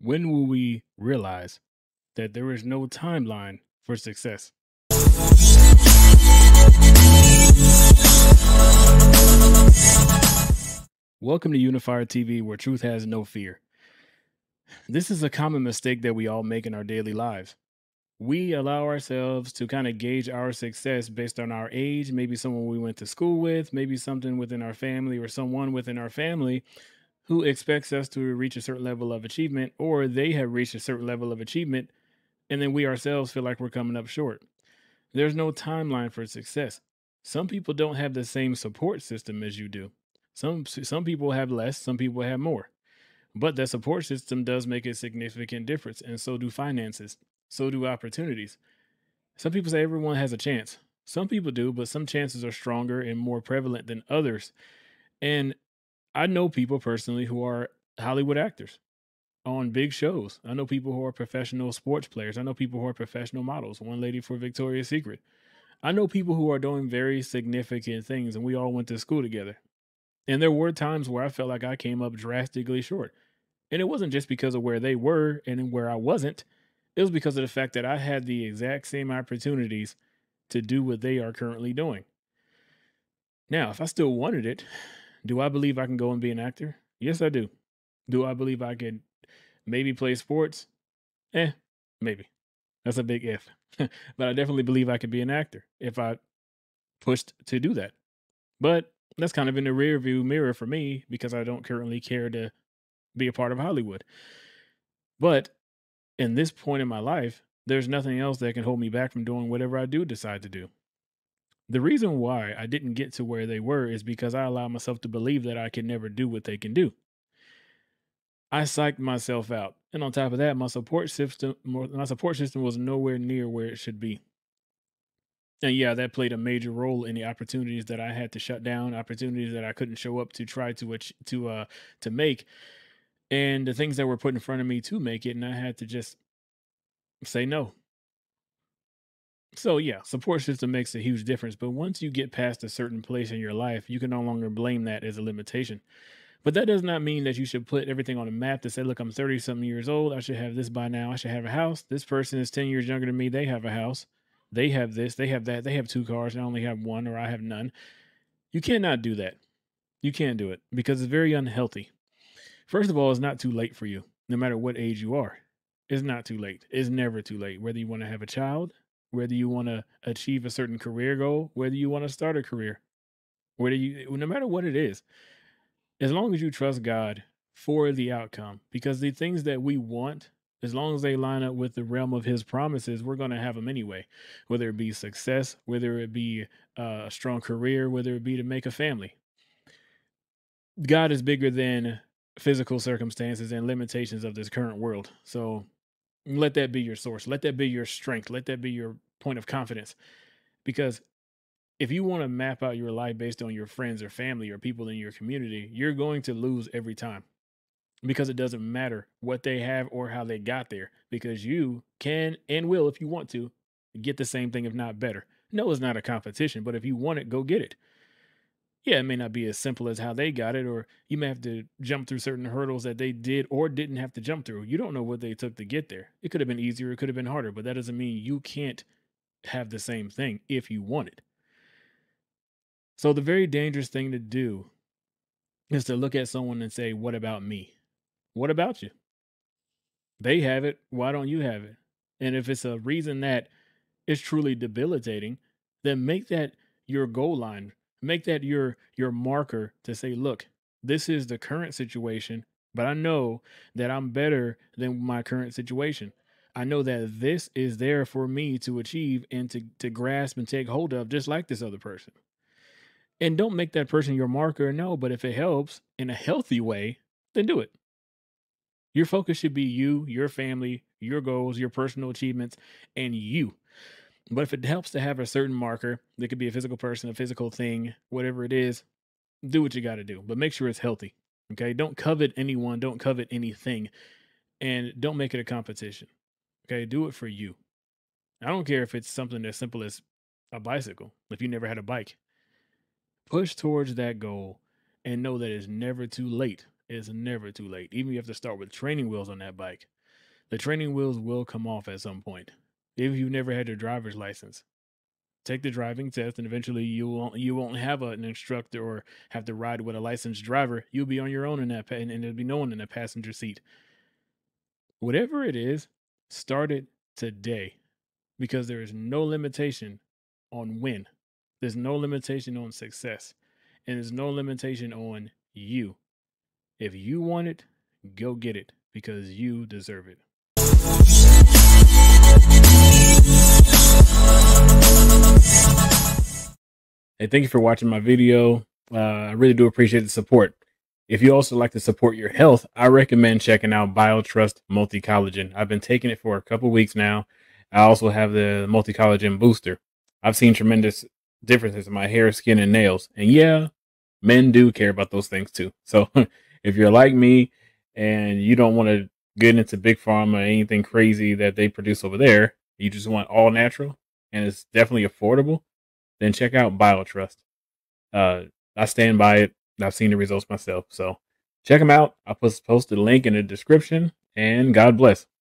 When will we realize that there is no timeline for success? Welcome to Unifier TV, where truth has no fear. This is a common mistake that we all make in our daily lives. We allow ourselves to kind of gauge our success based on our age, maybe someone we went to school with, maybe something within our family or someone within our family who expects us to reach a certain level of achievement, or they have reached a certain level of achievement, and then we ourselves feel like we're coming up short. There's no timeline for success. Some people don't have the same support system as you do. Some people have less, some people have more. But that support system does make a significant difference, and so do finances. So do opportunities. Some people say everyone has a chance. Some people do, but some chances are stronger and more prevalent than others. And I know people personally who are Hollywood actors on big shows. I know people who are professional sports players. I know people who are professional models. One lady for Victoria's Secret. I know people who are doing very significant things, and we all went to school together. And there were times where I felt like I came up drastically short. And it wasn't just because of where they were and where I wasn't. It was because of the fact that I had the exact same opportunities to do what they are currently doing. Now, if I still wanted it, do I believe I can go and be an actor? Yes, I do. Do I believe I could maybe play sports? Maybe. That's a big if. But I definitely believe I could be an actor if I pushed to do that. But that's kind of in the rearview mirror for me, because I don't currently care to be a part of Hollywood. But in this point in my life, there's nothing else that can hold me back from doing whatever I do decide to do. The reason why I didn't get to where they were is because I allowed myself to believe that I could never do what they can do. I psyched myself out. And on top of that, my support system was nowhere near where it should be. And yeah, that played a major role in the opportunities that I had to shut down, opportunities that I couldn't show up to try to make. And the things that were put in front of me to make it, and I had to just say no. So yeah, support system makes a huge difference. But once you get past a certain place in your life, you can no longer blame that as a limitation. But that does not mean that you should put everything on a map to say, look, I'm 30-something years old. I should have this by now. I should have a house. This person is 10 years younger than me. They have a house. They have this. They have that. They have 2 cars. And I only have 1, or I have none. You cannot do that. You can't do it, because it's very unhealthy. First of all, it's not too late for you, no matter what age you are. It's not too late. It's never too late. Whether you want to have a child, whether you want to achieve a certain career goal, whether you want to start a career, no matter what it is, as long as you trust God for the outcome, because the things that we want, as long as they line up with the realm of his promises, we're going to have them anyway, whether it be success, whether it be a strong career, whether it be to make a family. God is bigger than physical circumstances and limitations of this current world. So let that be your source. Let that be your strength. Let that be your point of confidence. Because if you want to map out your life based on your friends or family or people in your community, you're going to lose every time, because it doesn't matter what they have or how they got there, because you can and will, if you want to, get the same thing, if not better. No, it's not a competition, but if you want it, go get it. Yeah, it may not be as simple as how they got it, or you may have to jump through certain hurdles that they did or didn't have to jump through. You don't know what they took to get there. It could have been easier. It could have been harder, but that doesn't mean you can't have the same thing if you want it. So the very dangerous thing to do is to look at someone and say, what about me? What about you? They have it. Why don't you have it? And if it's a reason that is truly debilitating, then make that your goal line. Make that your marker to say, look, this is the current situation, but I know that I'm better than my current situation. I know that this is there for me to achieve and to grasp and take hold of, just like this other person. And don't make that person your marker, no, but if it helps in a healthy way, then do it. Your focus should be you, your family, your goals, your personal achievements, and you. But if it helps to have a certain marker, that could be a physical person, a physical thing, whatever it is, do what you got to do, but make sure it's healthy. Okay. Don't covet anyone. Don't covet anything, and don't make it a competition. Okay. Do it for you. I don't care if it's something as simple as a bicycle. If you never had a bike, push towards that goal and know that it's never too late. It's never too late. Even if you have to start with training wheels on that bike, the training wheels will come off at some point. If you've never had your driver's license, take the driving test, and eventually you won't have an instructor or have to ride with a licensed driver. You'll be on your own in that, and there'll be no one in the passenger seat. Whatever it is, start it today, because there is no limitation on when. There's no limitation on success, and there's no limitation on you. If you want it, go get it, because you deserve it. Hey, thank you for watching my video. I really do appreciate the support. If you also like to support your health, I recommend checking out BioTrust Multi-Collagen. I've been taking it for a couple weeks now. I also have the Multi-Collagen Booster. I've seen tremendous differences in my hair, skin, and nails. And yeah, men do care about those things too. So if you're like me and you don't want to get into big pharma or anything crazy that they produce over there, you just want all natural and it's definitely affordable, then check out BioTrust. I stand by it. I've seen the results myself. So check them out. I'll post the link in the description, and God bless.